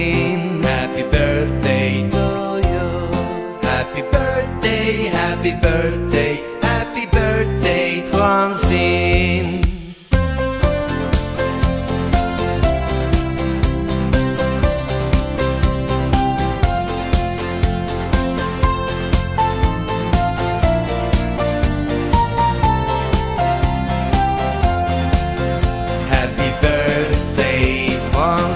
Francine. Happy birthday to you. Happy birthday, happy birthday.